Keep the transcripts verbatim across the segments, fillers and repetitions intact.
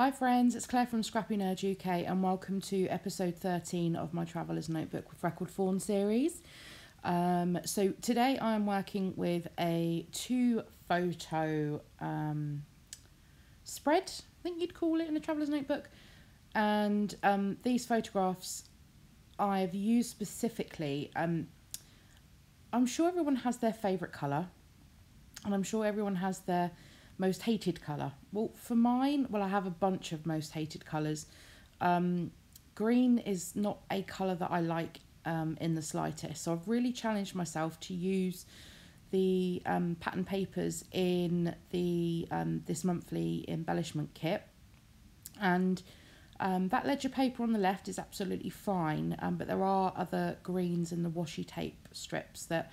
Hi friends, it's Claire from Scrappy Nerd U K and welcome to episode thirteen of my Traveller's Notebook with Freckled Fawn series. Um, so today I'm working with a two photo um, spread, I think you'd call it in the Traveller's Notebook. And um, these photographs I've used specifically, um, I'm sure everyone has their favourite colour and I'm sure everyone has their most hated colour. Well, for mine, well, I have a bunch of most hated colours. Um, green is not a colour that I like um, in the slightest. So I've really challenged myself to use the um, pattern papers in the um, this monthly embellishment kit. And um, that ledger paper on the left is absolutely fine, um, but there are other greens in the washi tape strips that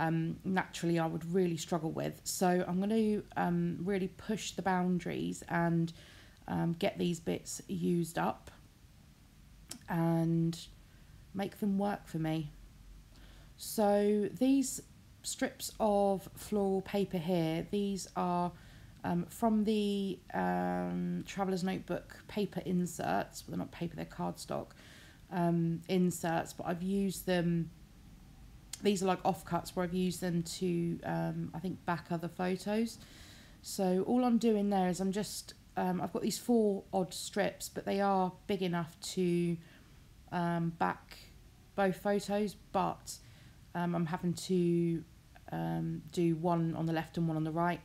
Um, naturally I would really struggle with. So I'm going to um, really push the boundaries and um, get these bits used up and make them work for me. So these strips of floral paper here, these are um, from the um, Traveller's Notebook paper inserts. Well, they're not paper, they're cardstock um, inserts, but I've used them. These are like offcuts where I've used them to, um, I think, back other photos. So all I'm doing there is I'm just, um, I've got these four odd strips, but they are big enough to um, back both photos, but um, I'm having to um, do one on the left and one on the right.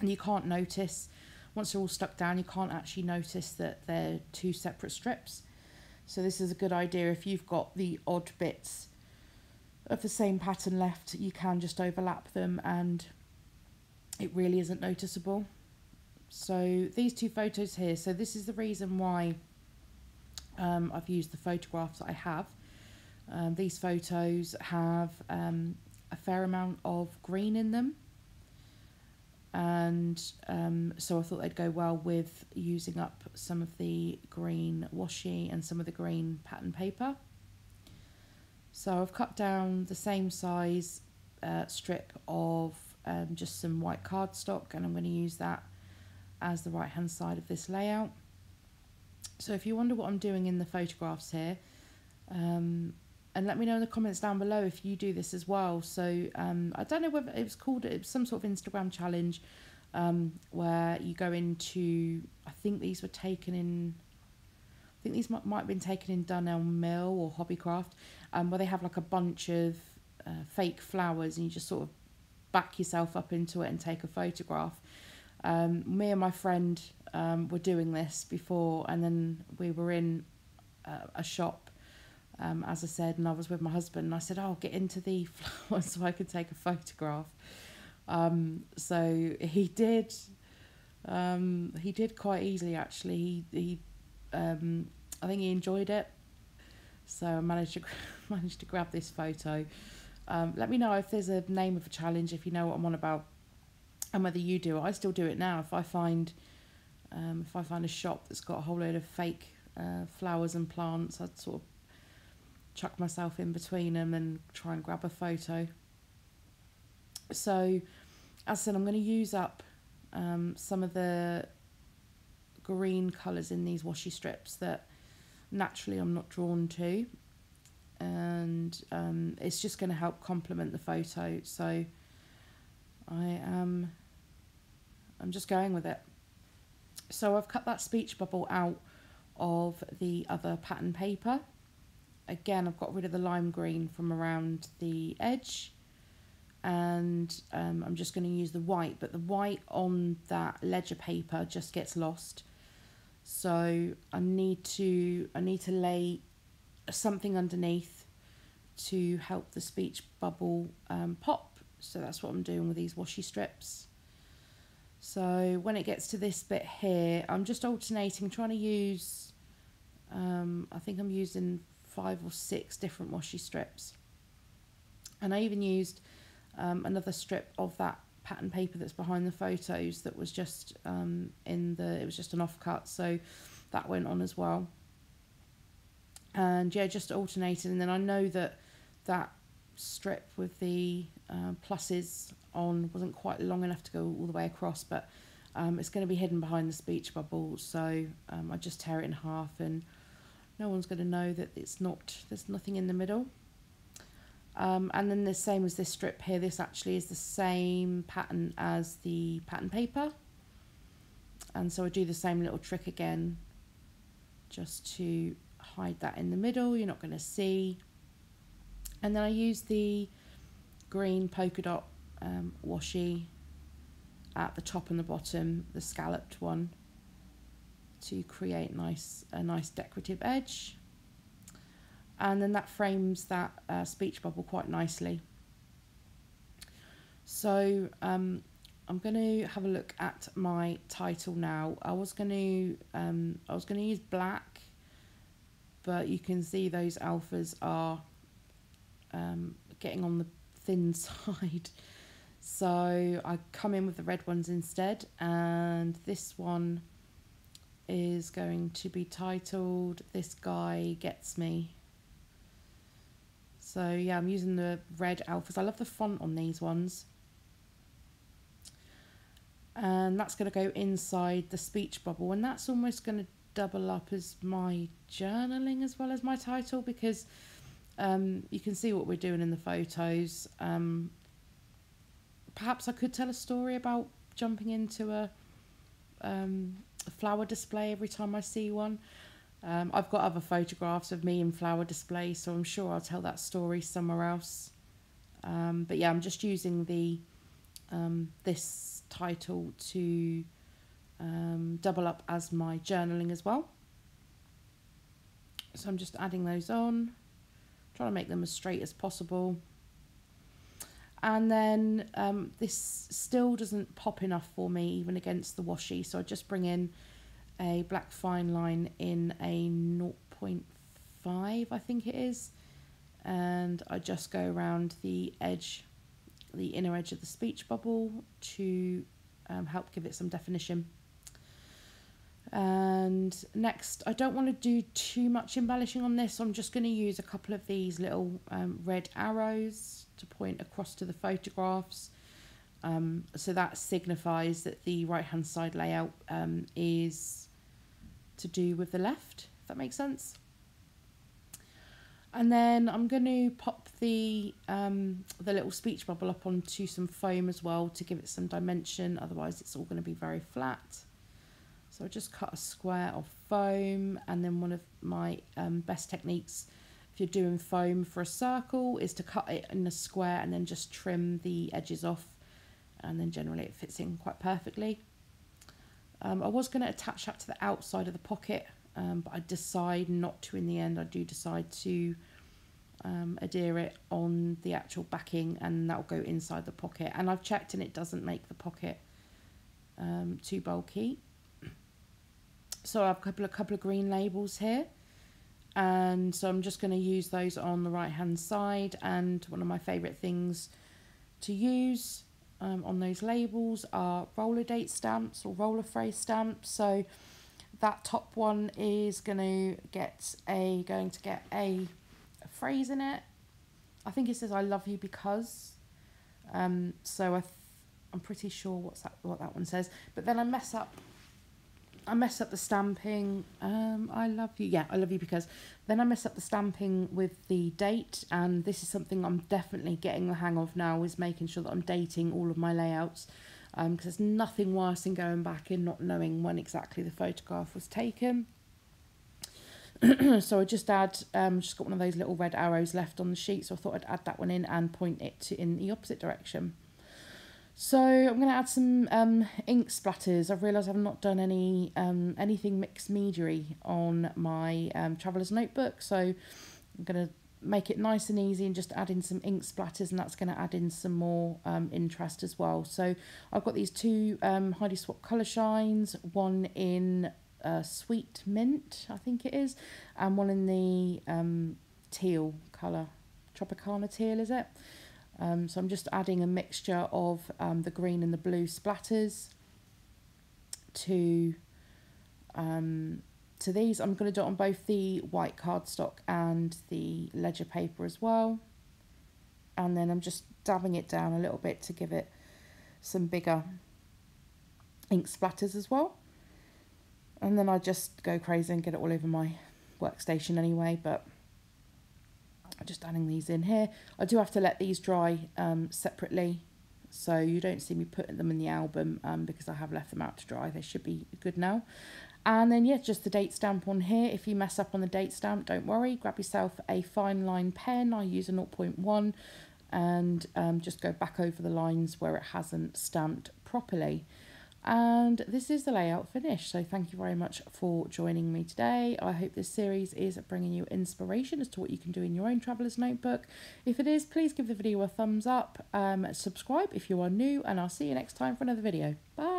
And you can't notice, once they're all stuck down, you can't actually notice that they're two separate strips. So this is a good idea if you've got the odd bits of the same pattern left, you can just overlap them and it really isn't noticeable. So these two photos here, so this is the reason why um, I've used the photographs that I have. Um, these photos have um, a fair amount of green in them, and um, so I thought they'd go well with using up some of the green washi and some of the green pattern paper. So I've cut down the same size uh, strip of um, just some white cardstock, and I'm going to use that as the right hand side of this layout. So if you wonder what I'm doing in the photographs here, um, and let me know in the comments down below if you do this as well. So um, I don't know whether it was called, it was some sort of Instagram challenge um, where you go into, I think these were taken in, I think these might, might have been taken in Dunelm Mill or Hobbycraft, um, where they have like a bunch of uh, fake flowers and you just sort of back yourself up into it and take a photograph. Um, me and my friend um, were doing this before, and then we were in uh, a shop, um, as I said, and I was with my husband and I said, oh, I'll get into the flowers so I could take a photograph. Um, so he did, um, he did quite easily actually. He, he Um, I think he enjoyed it, so I managed to managed to grab this photo. Um, let me know if there's a name of a challenge, if you know what I'm on about, and whether you do it. I still do it now. If I find um, if I find a shop that's got a whole load of fake uh, flowers and plants, I'd sort of chuck myself in between them and try and grab a photo. So, as I said, I'm going to use up um, some of the green colours in these washi strips that naturally I'm not drawn to, and um, it's just going to help complement the photo. So I am I'm just going with it. So I've cut that speech bubble out of the other pattern paper. Again, I've got rid of the lime green from around the edge, and um, I'm just going to use the white, but the white on that ledger paper just gets lost. So I need to I need to lay something underneath to help the speech bubble um, pop. So that's what I'm doing with these washi strips. So when it gets to this bit here, I'm just alternating, trying to use, um, I think I'm using five or six different washi strips. And I even used um, another strip of that pattern paper that's behind the photos that was just um, in the, it was just an offcut, so that went on as well. And yeah, just alternated, and then I know that that strip with the uh, pluses on wasn't quite long enough to go all the way across, but Um, it's going to be hidden behind this speech bubble, so um, I just tear it in half and no one's going to know that it's not, there's nothing in the middle. Um, and then the same as this strip here, this actually is the same pattern as the pattern paper. And so I do the same little trick again, just to hide that in the middle, you're not going to see. And then I use the green polka dot um, washi at the top and the bottom, the scalloped one, to create nice a nice decorative edge. And then that frames that uh, speech bubble quite nicely. So um, I'm going to have a look at my title now. I was going to um, I was going to use black, but you can see those alphas are um, getting on the thin side. So I come in with the red ones instead, and this one is going to be titled "This Guy Gets Me." So yeah, I'm using the red alphas. I love the font on these ones. And that's going to go inside the speech bubble, and that's almost going to double up as my journaling as well as my title, because um, you can see what we're doing in the photos. Um, perhaps I could tell a story about jumping into a, um, a flower display every time I see one. Um, I've got other photographs of me in flower displays, so I'm sure I'll tell that story somewhere else. Um, but yeah, I'm just using the um, this title to um, double up as my journaling as well. So I'm just adding those on, trying to make them as straight as possible. And then um, this still doesn't pop enough for me, even against the washi, so I just bring in a black fine line in a zero point five, I think it is, and I just go around the edge, the inner edge of the speech bubble, to um, help give it some definition. And next, I don't want to do too much embellishing on this, so I'm just going to use a couple of these little um, red arrows to point across to the photographs. Um, so that signifies that the right hand side layout um, is to do with the left, if that makes sense. And then I'm going to pop the um, the little speech bubble up onto some foam as well to give it some dimension, otherwise it's all going to be very flat. So I just cut a square of foam, and then one of my um, best techniques if you're doing foam for a circle is to cut it in a square and then just trim the edges off, and then generally it fits in quite perfectly. Um, I was going to attach that to the outside of the pocket, um, but I decide not to in the end. I do decide to um, adhere it on the actual backing, and that will go inside the pocket. And I've checked and it doesn't make the pocket um, too bulky. So I've got a couple of green labels here, and so I'm just going to use those on the right hand side. And one of my favourite things to use um, on those labels are roller date stamps or roller phrase stamps. So that top one is going to get a going to get a, a phrase in it. I think it says "I love you because." Um, so I th I'm pretty sure what's that what that one says. But then I mess up. I mess up the stamping. Um, I love you. Yeah, I love you because. Then I mess up the stamping with the date, and this is something I'm definitely getting the hang of now, is making sure that I'm dating all of my layouts, because um, there's nothing worse than going back and not knowing when exactly the photograph was taken. So I just add, um, just got one of those little red arrows left on the sheet, so I thought I'd add that one in and point it to in the opposite direction. So I'm going to add some um, ink splatters. I've realised I've not done any um, anything mixed media-y on my um, Traveller's Notebook, so I'm going to make it nice and easy and just add in some ink splatters, and that's going to add in some more um, interest as well. So I've got these two um, Heidi Swapp colour shines, one in uh, sweet mint, I think it is, and one in the um, teal colour, Tropicana teal is it? Um, so I'm just adding a mixture of um, the green and the blue splatters to um, to these. I'm going to do it on both the white cardstock and the ledger paper as well. And then I'm just dabbing it down a little bit to give it some bigger ink splatters as well. And then I just go crazy and get it all over my workstation anyway, but I'm just adding these in here. I do have to let these dry um, separately, so you don't see me putting them in the album um, because I have left them out to dry. They should be good now. And then, yeah, just the date stamp on here. If you mess up on the date stamp, don't worry. Grab yourself a fine line pen. I use a zero point one and um, just go back over the lines where it hasn't stamped properly. And this is the layout finished. So thank you very much for joining me today. I hope this series is bringing you inspiration as to what you can do in your own Traveller's Notebook. If it is, please give the video a thumbs up, um, subscribe if you are new, and I'll see you next time for another video. Bye.